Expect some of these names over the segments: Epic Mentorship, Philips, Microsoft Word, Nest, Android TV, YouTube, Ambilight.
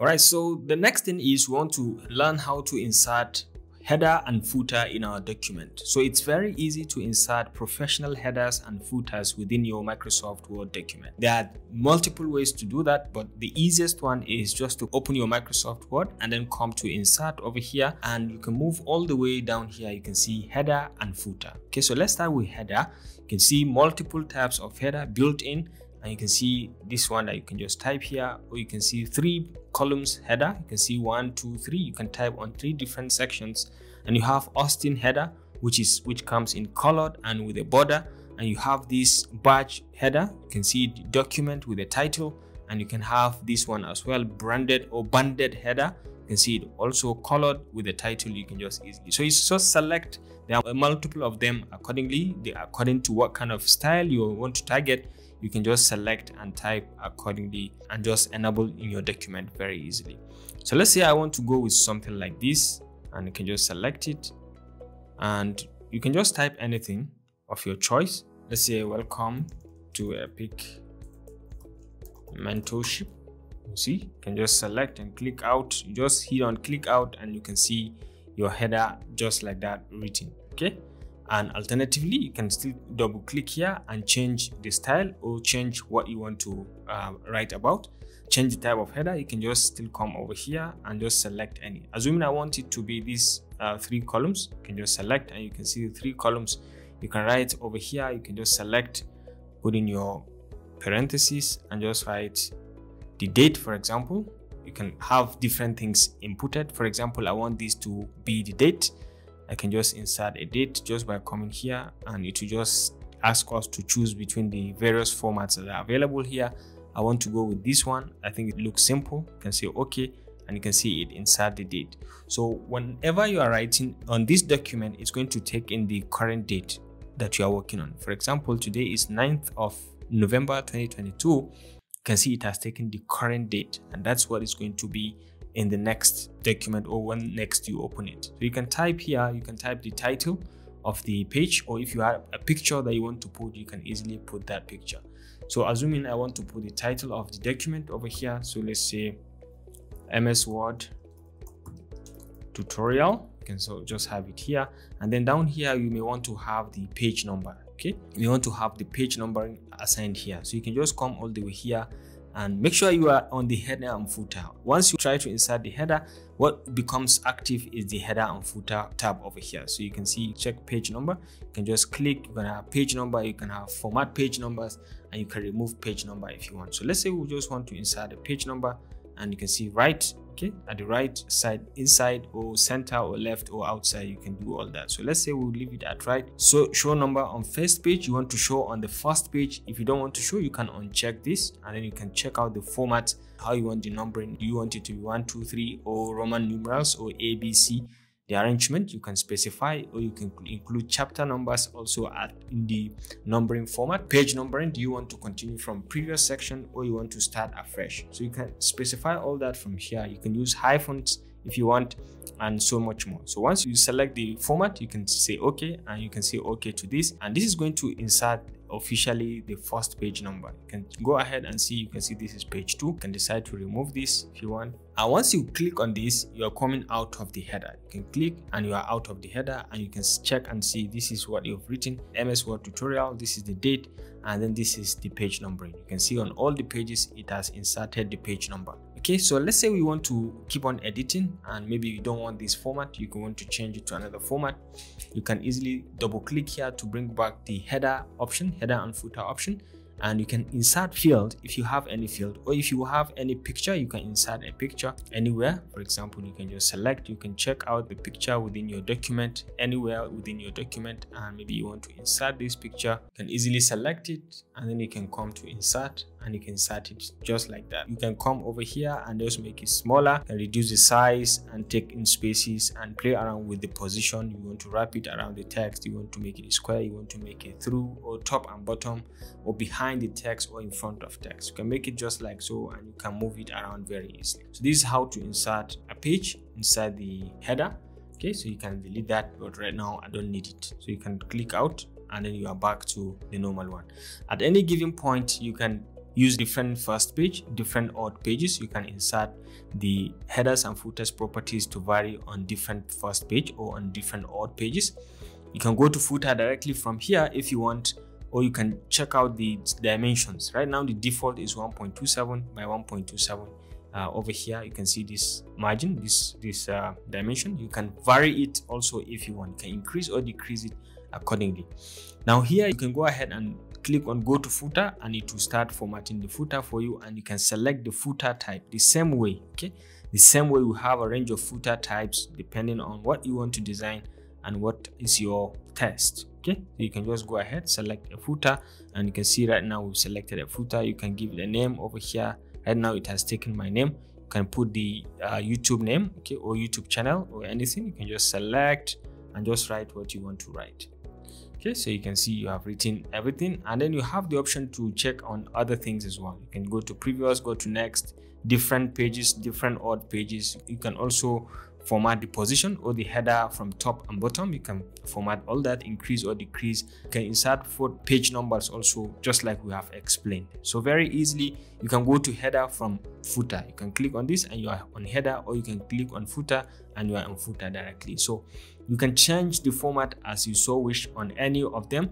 All right, so the next thing is we want to learn how to insert header and footer in our document. So it's very easy to insert professional headers and footers within your Microsoft Word document. There are multiple ways to do that, but the easiest one is just to open your Microsoft Word and then come to insert over here, and you can move all the way down here. You can see header and footer. Okay, so let's start with header. You can see multiple types of header built in. And you can see this one that you can just type here, or you can see 3 columns header. You can see 1, 2, 3. You can type on 3 different sections, and you have Austin header, which comes in colored and with a border. And you have this badge header. You can see the document with a title, and you can have this one as well, branded or banded header. You can see it also colored with a title. You can just easily, so you just select. There are multiple of them accordingly. According to what kind of style you want to target, you can just select and type accordingly and just enable in your document very easily. So let's say I want to go with something like this, and you can just select it, and you can just type anything of your choice. Let's say welcome to Epic Mentorship. You see, you can just select and click out. You just hit on click out, and you can see your header just like that written. Okay. And alternatively, you can still double click here and change the style, or change what you want to write about, change the type of header. You can just still come over here and just select any. Assuming I want it to be these 3 columns, you can just select, and you can see the 3 columns. You can write over here. You can just select, put in your parentheses, and just write the date, for example. You can have different things inputted. For example, I want this to be the date. I can just insert a date just by coming here, and it will just ask us to choose between the various formats that are available here. I want to go with this one. I think it looks simple. You can say okay, and you can see it insert the date. So whenever you are writing on this document, it's going to take in the current date that you are working on. For example, today is 9th of November 2022. You can see it has taken the current date, and that's what it's going to be in the next document, or when next you open it. So you can type here, you can type the title of the page, or if you have a picture that you want to put, you can easily put that picture. So assuming I want to put the title of the document over here, so let's say MS Word tutorial. You can so just have it here, and then down here you may want to have the page number. Okay, you want to have the page number assigned here, so you can just come all the way here. And make sure you are on the header and footer. Once you try to insert the header, what becomes active is the header and footer tab over here. So you can see check page number. You can just click. You're gonna have page number. You can have format page numbers, and you can remove page number if you want. So let's say we just want to insert a page number, and you can see right, okay, at the right side, inside or center or left or outside, you can do all that. So let's say we'll leave it at right. So show number on first page, you want to show on the first page. If you don't want to show, you can uncheck this, and then you can check out the format, how you want the numbering. Do you want it to be 1, 2, 3 or Roman numerals, or ABC? The arrangement you can specify, or you can include chapter numbers also in the numbering format. Page numbering, do you want to continue from previous section, or you want to start afresh? So you can specify all that from here. You can use hyphens if you want, and so much more. So once you select the format, you can say okay, and you can say okay to this, and this is going to insert officially the first page number. You can go ahead and see, you can see this is page 2. You can decide to remove this if you want, and once you click on this, you are coming out of the header. You can click and you are out of the header, and you can check and see this is what you've written, MS Word tutorial. This is the date, and then this is the page numbering. You can see on all the pages it has inserted the page number. Okay, so let's say we want to keep on editing, and maybe you don't want this format, you can want to change it to another format. You can easily double click here to bring back the header option, header and footer option, and you can insert field if you have any field, or if you have any picture, you can insert a picture anywhere. For example, you can just select, you can check out the picture within your document, anywhere within your document, and maybe you want to insert this picture. You can easily select it, and then you can come to insert, and you can insert it just like that. You can come over here and just make it smaller, and reduce the size, and take in spaces, and play around with the position. You want to wrap it around the text, you want to make it square, you want to make it through, or top and bottom, or behind the text, or in front of text. You can make it just like so, and you can move it around very easily. So this is how to insert a page inside the header. Okay, so you can delete that, but right now I don't need it. So you can click out, and then you are back to the normal one. At any given point, you can use different first page, different odd pages. You can insert the headers and footers properties to vary on different first page or on different odd pages. You can go to footer directly from here if you want, or you can check out the dimensions. Right now the default is 1.27 by 1.27. Over here you can see this margin, this dimension. You can vary it also if you want. You can increase or decrease it accordingly. Now here you can go ahead and click on go to footer, and it will start formatting the footer for you, and you can select the footer type the same way. Okay, the same way we have a range of footer types depending on what you want to design and what is your test. Okay, so you can just go ahead, select a footer, and you can see right now we've selected a footer. You can give it a name over here. Right now it has taken my name. You can put the YouTube name, okay, or YouTube channel or anything. You can just select and just write what you want to write. Okay, so you can see you have written everything, and then you have the option to check on other things as well. You can go to previous, go to next, different pages, different odd pages. You can also format the position or the header from top and bottom. You can format all that, increase or decrease. You can insert page numbers also, just like we have explained. So very easily you can go to header from footer. You can click on this and you are on header, or you can click on footer and you are on footer directly. So you can change the format as you so wish on any of them.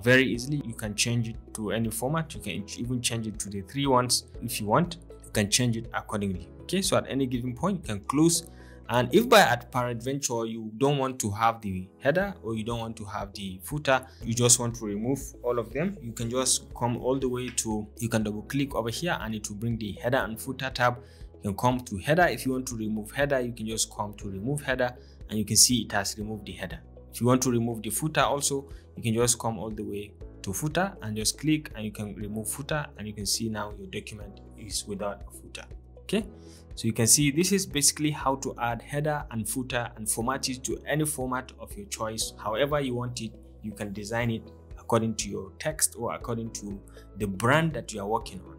Very easily you can change it to any format. You can even change it to the three ones if you want. You can change it accordingly. Okay, so at any given point you can close. And if by peradventure you don't want to have the header or you don't want to have the footer, you just want to remove all of them, you can just come all the way to, you can double click over here and it will bring the header and footer tab. You can come to header. If you want to remove header, you can just come to remove header, and you can see it has removed the header. If you want to remove the footer also, you can just come all the way to footer and just click, and you can remove footer, and you can see now your document is without a footer. Okay, so you can see this is basically how to add header and footer and format it to any format of your choice. However you want it, you can design it according to your text or according to the brand that you are working on.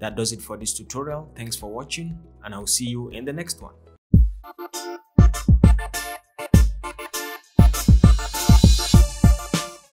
That does it for this tutorial. Thanks for watching, and I'll see you in the next one.